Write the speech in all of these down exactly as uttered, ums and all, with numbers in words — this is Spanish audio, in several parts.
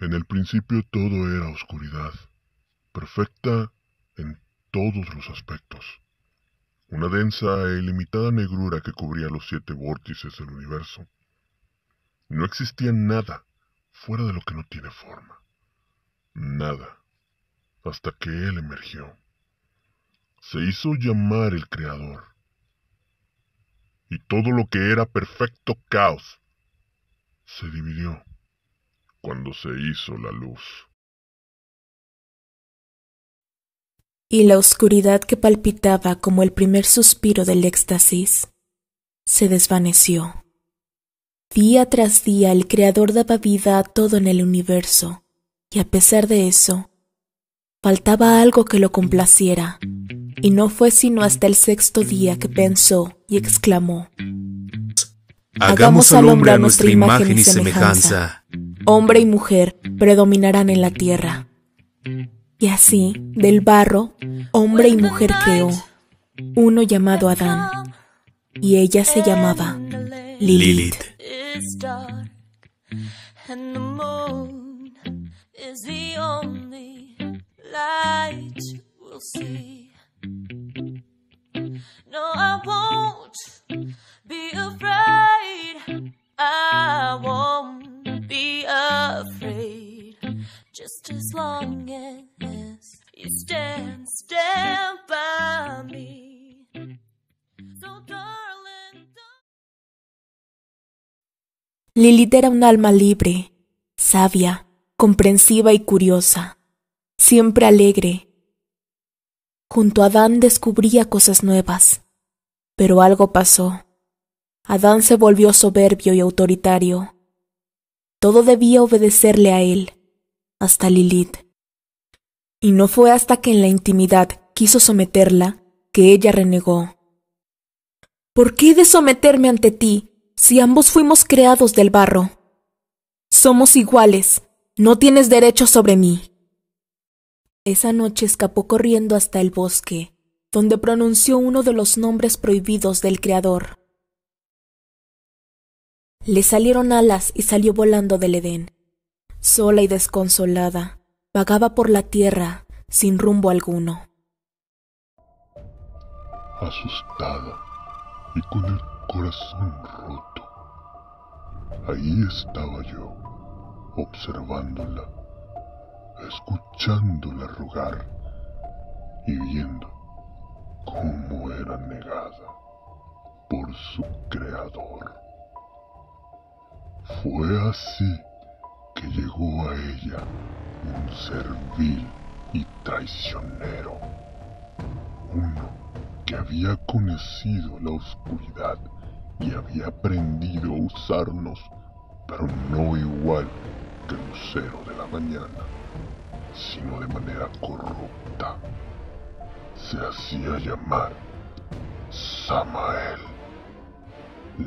En el principio todo era oscuridad, perfecta en todos los aspectos. Una densa e ilimitada negrura que cubría los siete vórtices del universo. No existía nada fuera de lo que no tiene forma. Nada. Hasta que él emergió. Se hizo llamar el Creador. Y todo lo que era perfecto caos se dividió cuando se hizo la luz. Y la oscuridad que palpitaba como el primer suspiro del éxtasis se desvaneció. Día tras día el Creador daba vida a todo en el universo, y a pesar de eso, faltaba algo que lo complaciera, y no fue sino hasta el sexto día que pensó y exclamó: Hagamos al hombre a nuestra imagen y semejanza. Hombre y mujer predominarán en la tierra. Y así, del barro, hombre y mujer creó, uno llamado Adán, y ella se llamaba Lilith. Just as long as you stand, stand by me. So darling, don't... Lilith era un alma libre, sabia, comprensiva y curiosa, siempre alegre. Junto a Adán descubría cosas nuevas, pero algo pasó. Adán se volvió soberbio y autoritario. Todo debía obedecerle a él. Hasta Lilith. Y no fue hasta que en la intimidad quiso someterla que ella renegó. ¿Por qué he de someterme ante ti si ambos fuimos creados del barro? Somos iguales, no tienes derecho sobre mí. Esa noche escapó corriendo hasta el bosque, donde pronunció uno de los nombres prohibidos del Creador. Le salieron alas y salió volando del Edén. Sola y desconsolada, vagaba por la tierra sin rumbo alguno. Asustada y con el corazón roto, ahí estaba yo, observándola, escuchándola rogar y viendo cómo era negada por su Creador. Fue así que llegó a ella un servil y traicionero, uno que había conocido la oscuridad y había aprendido a usarnos, pero no igual que el lucero de la mañana, sino de manera corrupta. Se hacía llamar Samael,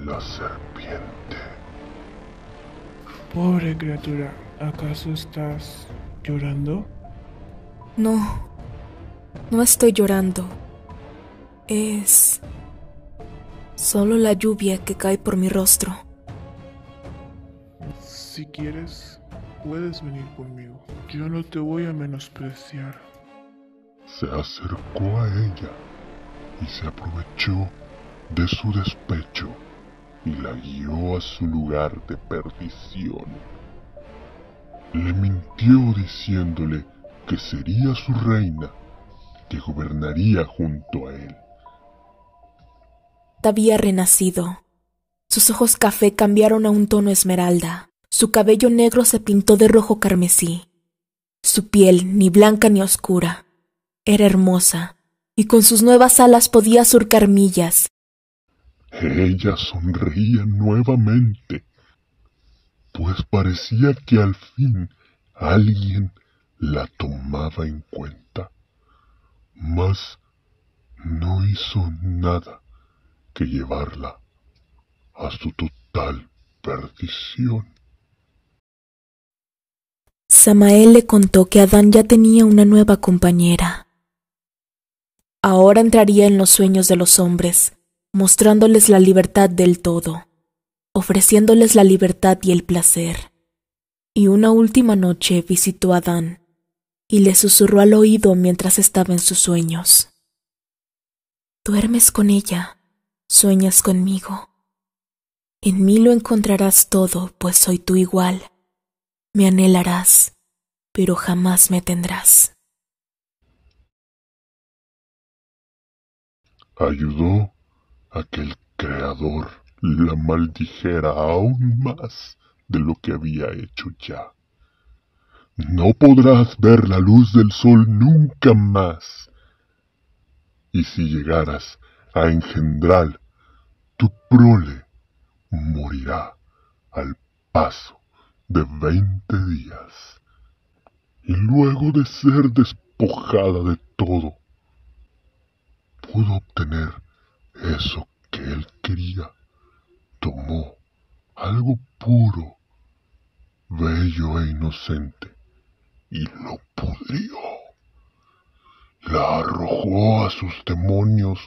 la serpiente. Pobre criatura, ¿acaso estás llorando? No, no estoy llorando. Es solo la lluvia que cae por mi rostro. Si quieres, puedes venir conmigo. Yo no te voy a menospreciar. Se acercó a ella y se aprovechó de su despecho y la guió a su lugar de perdición. Le mintió diciéndole que sería su reina, que gobernaría junto a él. Había renacido. Sus ojos café cambiaron a un tono esmeralda. Su cabello negro se pintó de rojo carmesí. Su piel, ni blanca ni oscura, era hermosa, y con sus nuevas alas podía surcar millas. Ella sonreía nuevamente, pues parecía que al fin alguien la tomaba en cuenta, mas no hizo nada que llevarla a su total perdición. Samael le contó que Adán ya tenía una nueva compañera. Ahora entraría en los sueños de los hombres, mostrándoles la libertad del todo, ofreciéndoles la libertad y el placer. y una última noche visitó a Adán, y le susurró al oído mientras estaba en sus sueños. Duermes con ella, sueñas conmigo. En mí lo encontrarás todo, pues soy tu igual. Me anhelarás, pero jamás me tendrás. Ayudó a que el Creador la maldijera aún más de lo que había hecho ya. No podrás ver la luz del sol nunca más. Y si llegaras a engendrar, tu prole morirá al paso de veinte días. Y luego de ser despojada de todo, pudo obtener eso que él quería. Tomó algo puro, bello e inocente, y lo pudrió. La arrojó a sus demonios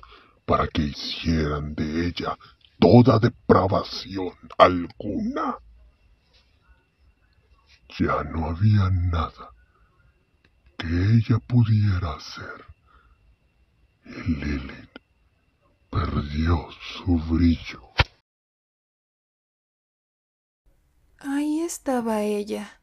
para que hicieran de ella toda depravación alguna. Ya no había nada que ella pudiera hacer. Y Lilith perdió su brillo. Ahí estaba ella,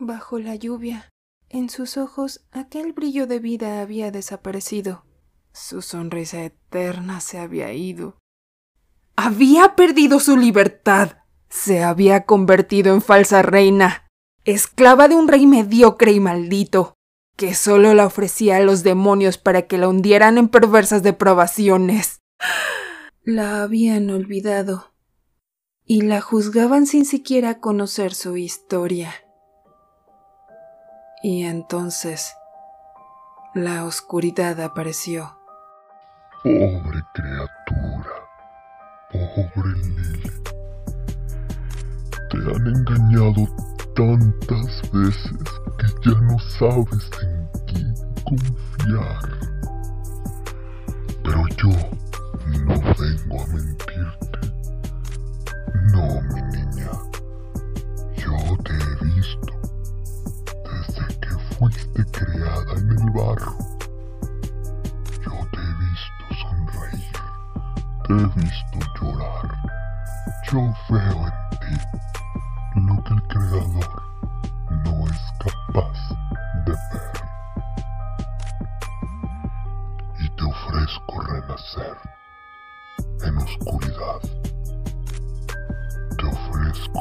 bajo la lluvia. En sus ojos aquel brillo de vida había desaparecido. Su sonrisa eterna se había ido. Había perdido su libertad. Se había convertido en falsa reina, esclava de un rey mediocre y maldito, que solo la ofrecía a los demonios para que la hundieran en perversas depravaciones. La habían olvidado y la juzgaban sin siquiera conocer su historia. Y entonces, la oscuridad apareció. Pobre criatura, pobre Lilith. Te han engañado tantas veces que ya no sabes en quién confiar. Pero yo no vengo a mentirte. No, mi niña. Yo te he visto desde que fuiste creada en el barro. Yo te he visto sonreír. Te he visto llorar. Yo veo en ti lo que el Creador no es capaz de ver. Y te ofrezco renacer en oscuridad. Te ofrezco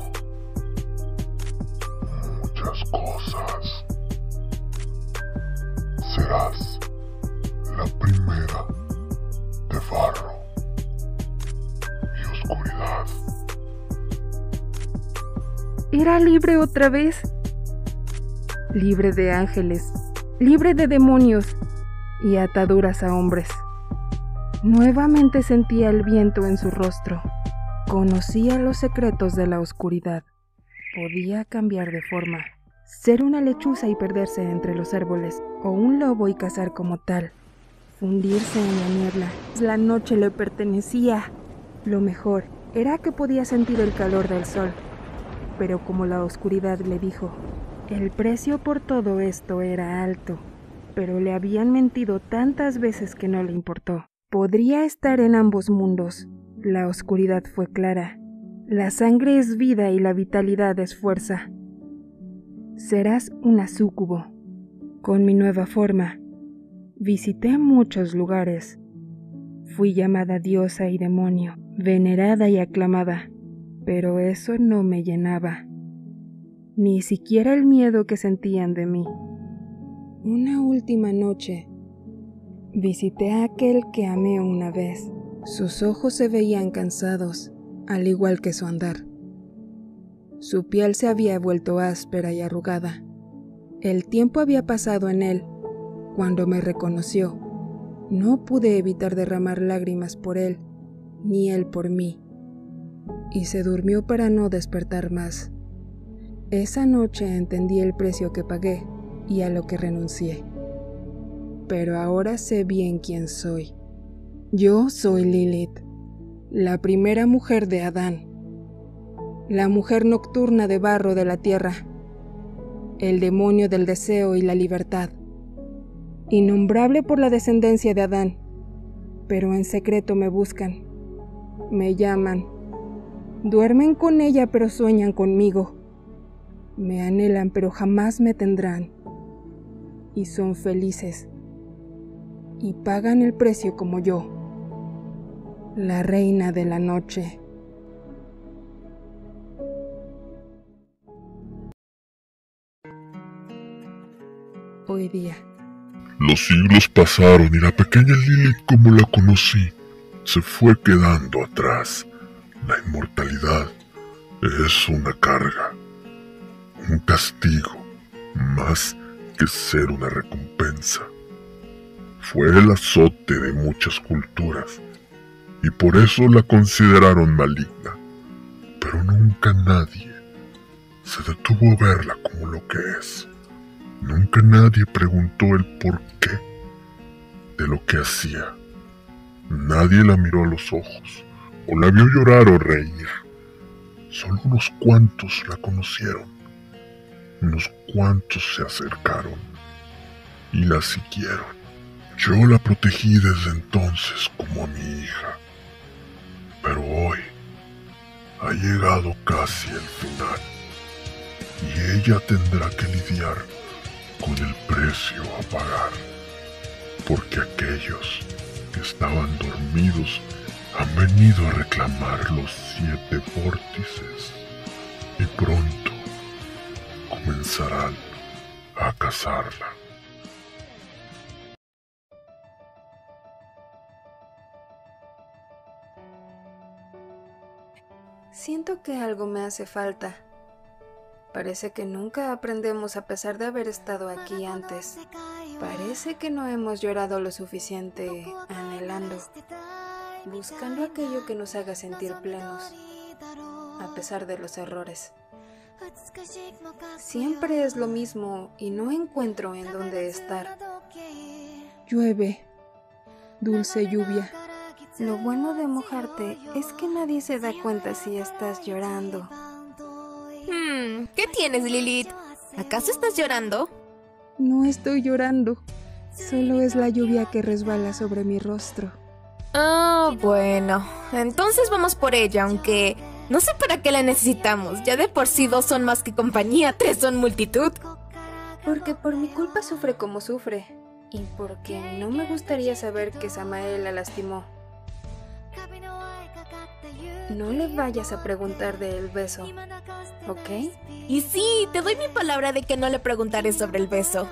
muchas cosas. Serás la primera de barro y oscuridad. Era libre otra vez, libre de ángeles, libre de demonios y ataduras a hombres. Nuevamente sentía el viento en su rostro, conocía los secretos de la oscuridad, podía cambiar de forma, ser una lechuza y perderse entre los árboles, o un lobo y cazar como tal, fundirse en la niebla. La noche le pertenecía. Lo mejor era que podía sentir el calor del sol. Pero como la oscuridad le dijo, el precio por todo esto era alto, pero le habían mentido tantas veces que no le importó. Podría estar en ambos mundos. La oscuridad fue clara. La sangre es vida y la vitalidad es fuerza. Serás una súcubo. Con mi nueva forma, visité muchos lugares. Fui llamada diosa y demonio, venerada y aclamada. Pero eso no me llenaba, ni siquiera el miedo que sentían de mí. Una última noche, visité a aquel que amé una vez. Sus ojos se veían cansados, al igual que su andar. Su piel se había vuelto áspera y arrugada. El tiempo había pasado en él. Cuando me reconoció, no pude evitar derramar lágrimas por él, ni él por mí. Y se durmió para no despertar más. Esa noche entendí el precio que pagué y a lo que renuncié. Pero ahora sé bien quién soy. Yo soy Lilith, la primera mujer de Adán. la mujer nocturna de barro de la tierra, el demonio del deseo y la libertad, innombrable por la descendencia de Adán, pero en secreto me buscan, me llaman, duermen con ella pero sueñan conmigo, me anhelan pero jamás me tendrán, y son felices, y pagan el precio como yo, la reina de la noche. Hoy día. Los siglos pasaron y la pequeña Lily, como la conocí, se fue quedando atrás. La inmortalidad es una carga, un castigo, más que ser una recompensa. Fue el azote de muchas culturas, y por eso la consideraron maligna. Pero nunca nadie se detuvo a verla como lo que es. Nunca nadie preguntó el porqué de lo que hacía. Nadie la miró a los ojos, o la vio llorar o reír. Solo unos cuantos la conocieron. Unos cuantos se acercaron y la siguieron. Yo la protegí desde entonces como a mi hija. Pero hoy ha llegado casi el final. Y ella tendrá que lidiar con el precio a pagar. Porque aquellos que estaban dormidos han venido a reclamar los siete vórtices. Y pronto comenzarán a cazarla. Siento que algo me hace falta. Parece que nunca aprendemos a pesar de haber estado aquí antes. Parece que no hemos llorado lo suficiente, anhelando, buscando aquello que nos haga sentir plenos, a pesar de los errores. Siempre es lo mismo y no encuentro en dónde estar. Llueve, dulce lluvia. Lo bueno de mojarte es que nadie se da cuenta si estás llorando. Hmm, ¿qué tienes, Lilith? ¿Acaso estás llorando? No estoy llorando. Solo es la lluvia que resbala sobre mi rostro. Ah, oh, bueno. Entonces vamos por ella, aunque no sé para qué la necesitamos. Ya de por sí dos son más que compañía, tres son multitud. Porque por mi culpa sufre como sufre. Y porque no me gustaría saber que Samael la lastimó. No le vayas a preguntar del beso, ¿ok? Y sí, te doy mi palabra de que no le preguntaré sobre el beso.